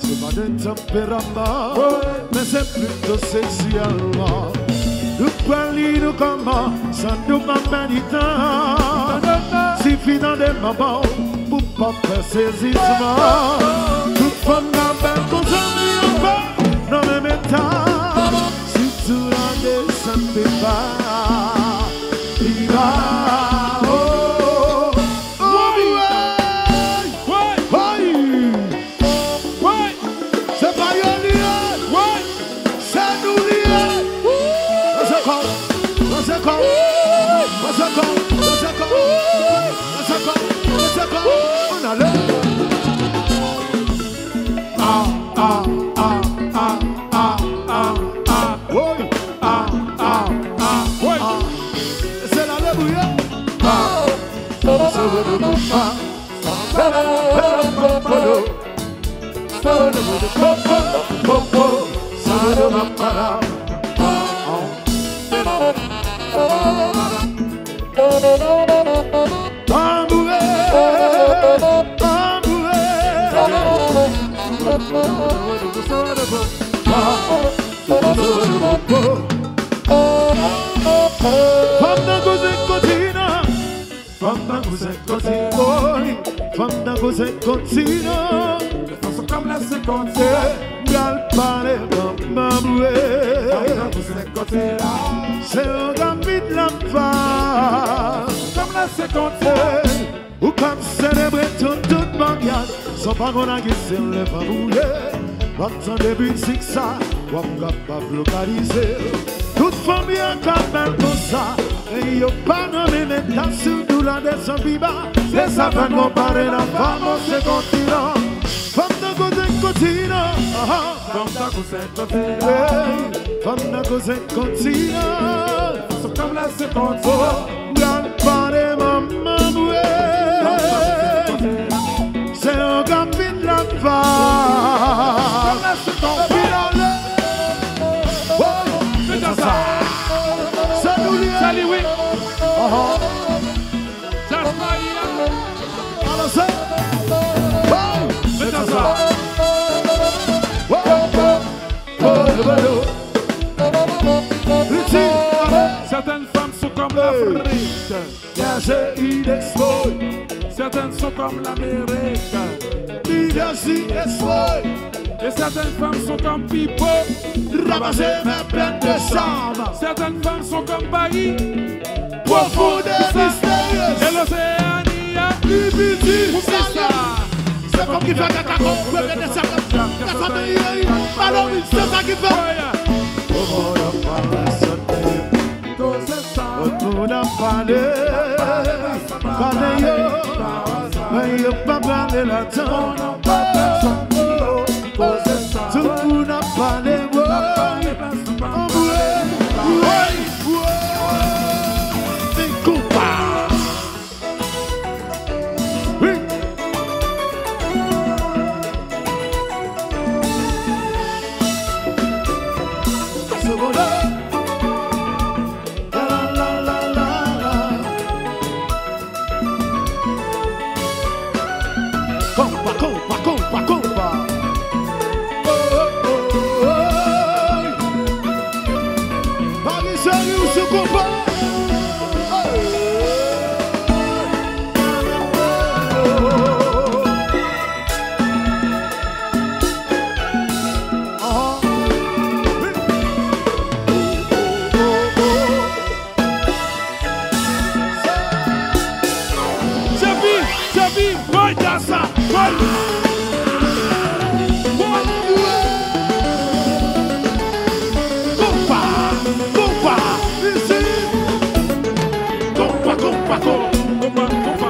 c'est pas de tempérament, mais c'est plutôt sexuellement. Nous parlons comment, sans nous m'amener, suffit dans des moments pour pas faire saisissement. Nous prenons la main qu'on s'en dans le même temps, si tu l'as des symptômes. compa, compa, compa, compa. Avisa aí o seu compa. Vai dançar, vai! Compa, compa, vizinho! Compa, compa, compa, compa!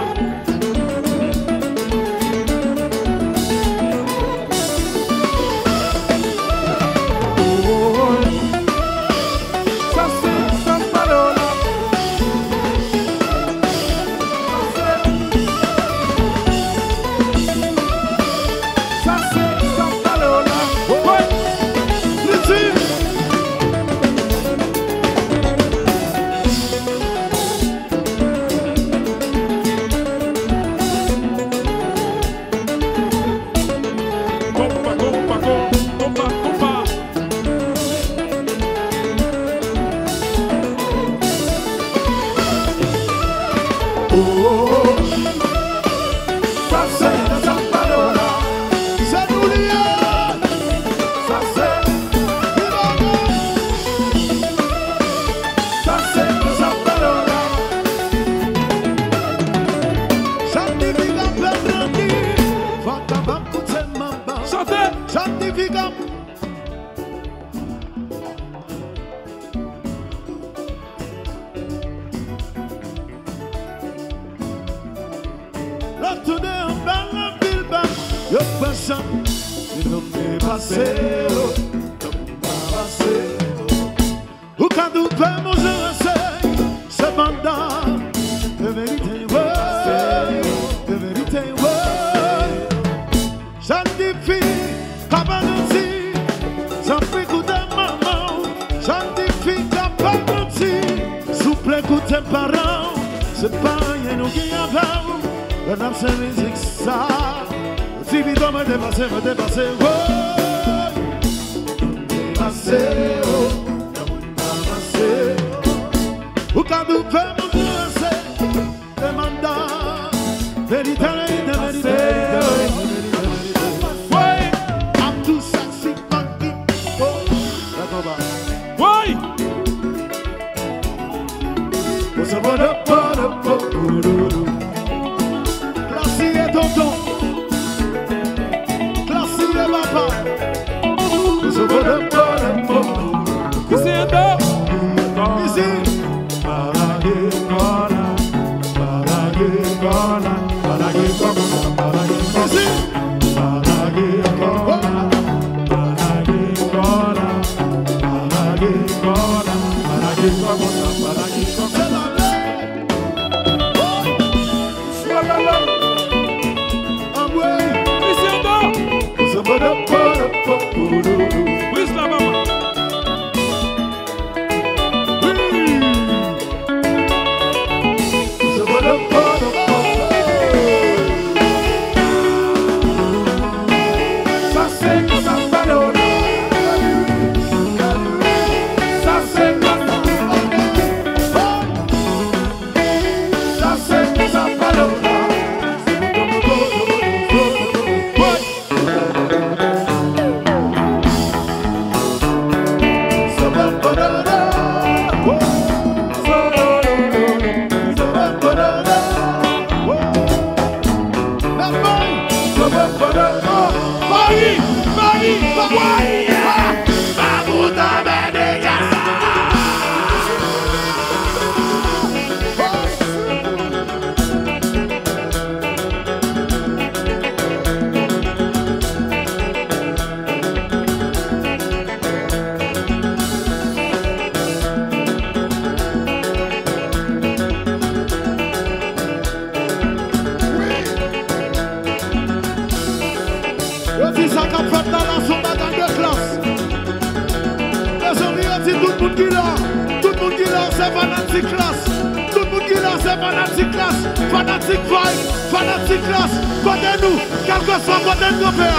Fanatic Klass, fanatic vibe, fanatic dit Klass, côté nous, quel que soit côté de nos pères,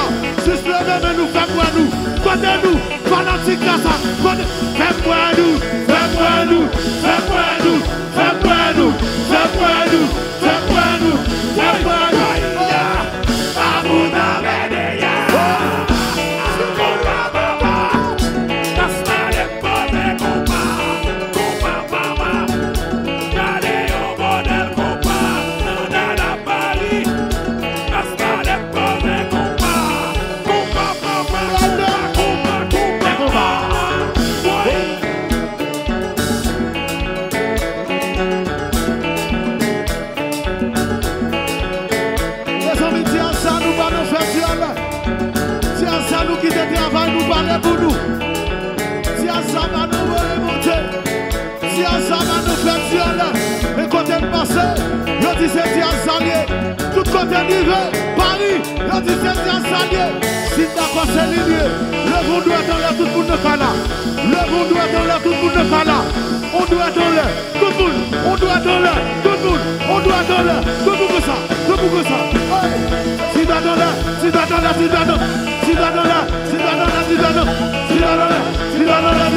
juste le nous, fais-moi nous, côté nous, fanatique Klass, fais-moi nous, fais-moi nous, fais-moi nous, fais-moi nous, fais-moi nous, fais-moi nous, fais-moi nous. Je dis c'est un salier, tout côté d'hiver, Paris, je dis c'est un salier. Si t'as passé l'hiver, le monde doit être en l'air, tout le monde ne pas là. Le monde doit être en l'air, tout le monde ne pas là. On doit être en l'air, tout le monde, on doit être en l'air, tout le monde, on doit être en l'air, tout le monde ça, tout le monde ça. Si t'as dans l'air, si t'as dans l'air, si t'as dans l'air, si t'as dans l'air, si t'as dans l'air, si t'as dans l'air, si t'as dans l'air, si t'as dans l'air,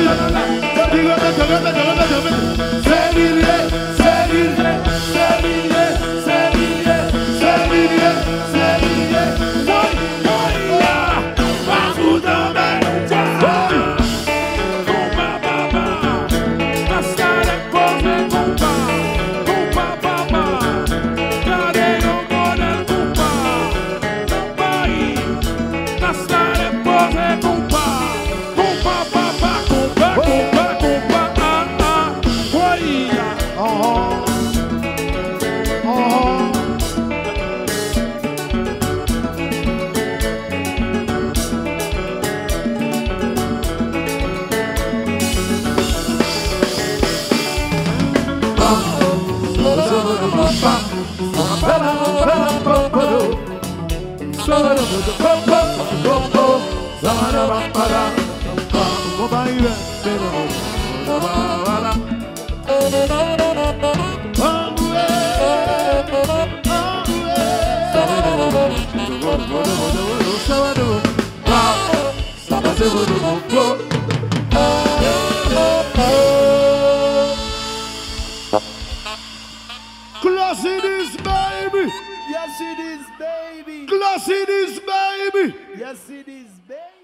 si t'as dans l'air. C'est l'hiver, c'est l'hiver. Klass it is, baby. Yes, it is, baby. Klass it is, baby. Yes, it is, baby.